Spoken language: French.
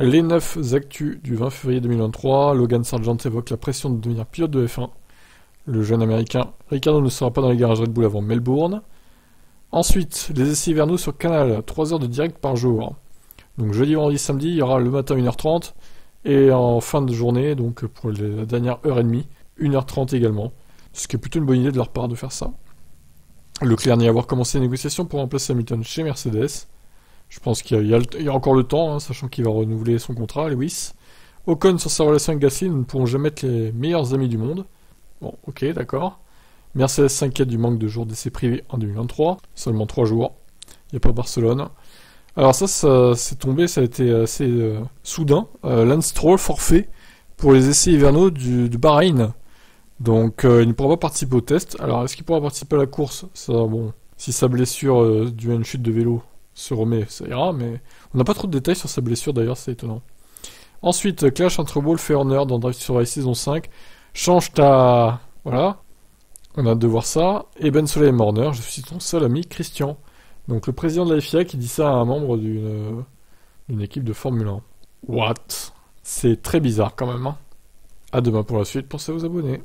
Les 9 actus du 20 février 2023, Logan Sargent évoque la pression de devenir pilote de F1. Le jeune américain Ricardo ne sera pas dans les garages Red Bull avant Melbourne. Ensuite, les essais hivernaux sur Canal, 3 heures de direct par jour. Donc jeudi, vendredi, samedi, il y aura le matin 1h30 et en fin de journée, donc pour la dernière heure et demie, 1h30 également. Ce qui est plutôt une bonne idée de leur part de faire ça. Leclerc n'y avoir commencé les négociations pour remplacer Hamilton chez Mercedes. Je pense qu'il y a encore le temps, hein, sachant qu'il va renouveler son contrat, Lewis. Ocon sur sa relation avec Gasly, nous ne pourrons jamais être les meilleurs amis du monde. Bon, ok, d'accord. Mercedes s'inquiète du manque de jours d'essai privés en 2023. Seulement 3 jours. Il n'y a pas Barcelone. Alors ça c'est tombé, ça a été assez soudain. Lance Stroll forfait pour les essais hivernaux du Bahreïn. Donc il ne pourra pas participer au test. Alors est-ce qu'il pourra participer à la course? Ça, bon, si sa blessure due à une chute de vélo se remet, ça ira, mais on n'a pas trop de détails sur sa blessure d'ailleurs, c'est étonnant. Ensuite, clash entre Wolf et Horner dans Drive to Survive saison 5. Change ta... Voilà. On a hâte de voir ça. Et Ben Soleil et Horner, je suis ton seul ami Christian. Donc le président de la FIA qui dit ça à un membre d'une équipe de Formule 1. What? C'est très bizarre quand même. Hein. À demain pour la suite, pensez à vous abonner.